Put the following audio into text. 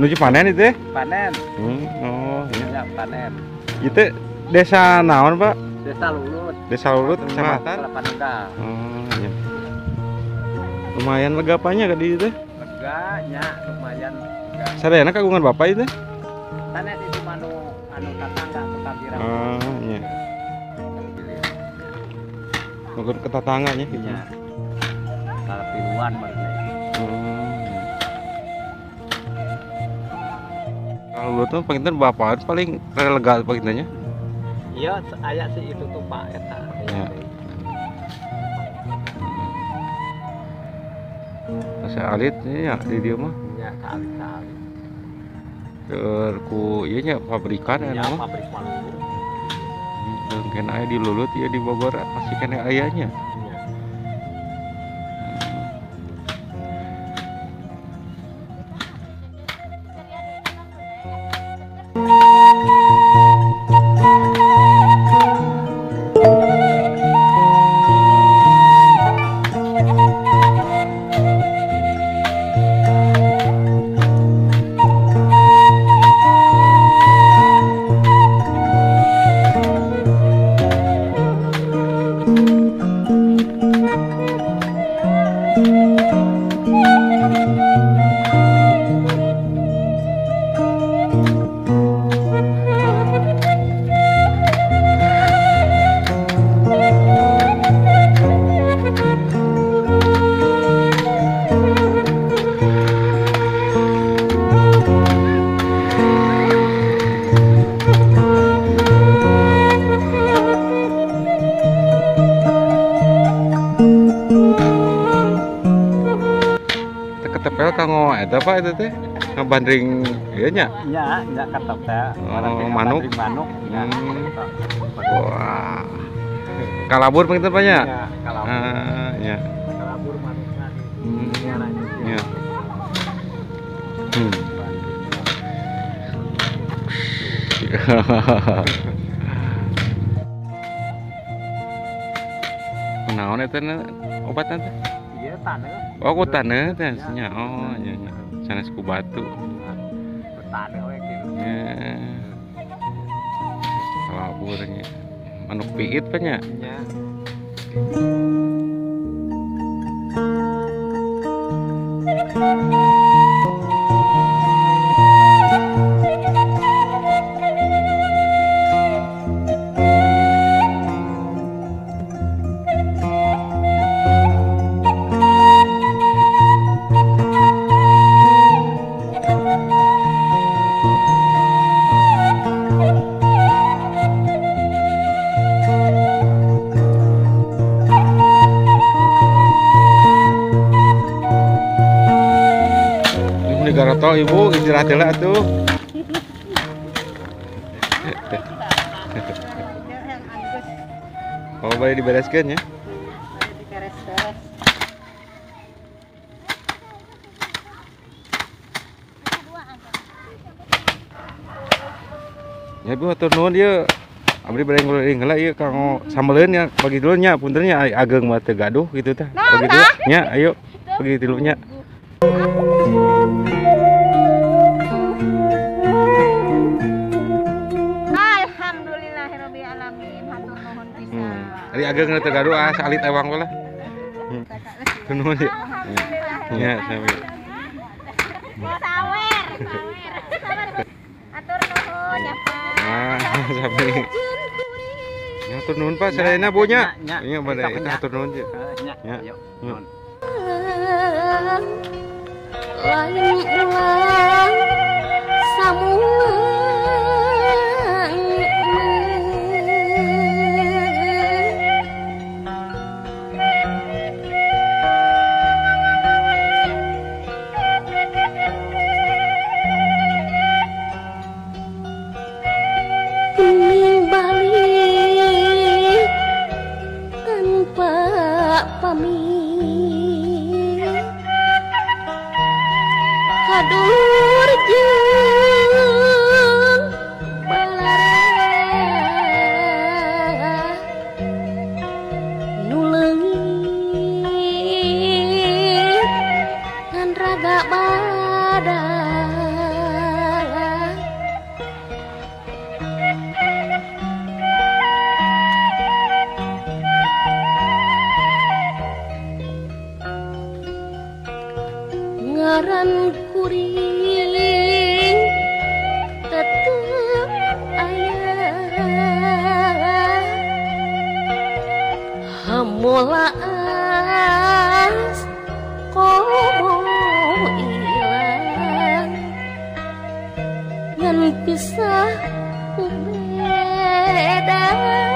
Menuju panen itu? Panen. Oh, iya. Panen. Itu desa naon, Pak? Desa Lulut. Desa Lulut, Kecamatan Kelapa. Iya. Lumayan lega panya tadi itu? Leganya, lumayan. Sadayana kagungan Bapak itu? Sanes itu manu anu katangga tetangga. Oh, iya. Mungkin ketatangganya gitu. Iya. Kalapiruan mereka. Kalau tuh penginten bapak paling legal pengintennya. Iya, ayah sih itu tuh Pak eta. Ya. Saya alit ya di dia mah. Ya, alit. Terku ieu nya pabrikan anu. Ya, pabrik Maluku. Mungkin aya di Lulut ya di Bogor pasti kene ayahnya. Iya. Apa itu teh ngebandring ianya? Iya, enggak ketepel. Manuk. Manuk. Wah. Kalabur penginten banyak? Iya, kalabur. Iya. Kalabur manukna di arahnya. Iya. Naon eta obatna teh? Iya, taneuh. Oh, ku taneuh teh nya. Oh, iya. Sanes ku batu. Taneuh we kitu. Nya. Kalabur nya. Manuk piit penya. Nya. Ibu istirahat dulu atuh. Oh, boleh dibereskan ya? Boleh dibereskan. Ya, Bu, atur nuhun ieu. Abdi bade nguling-nguling heula ieu kanggo sambeleun nya bagi dulu nya punten nya ageng mah teu gaduh kitu tah. Bagi dulu nya, ayo bagi dulu nya. Ari ageng teu gaduh ah salit ewang we lah. Nuhun ieu. Nya sami. Sawer, sawer. Atur nuhun ya, Pak. Sampai atur nuhun Pak, selainnya bonya. Iya, pada itu atur nuhun ya. Ya, yuk. Lain ulang samuang pisah beda.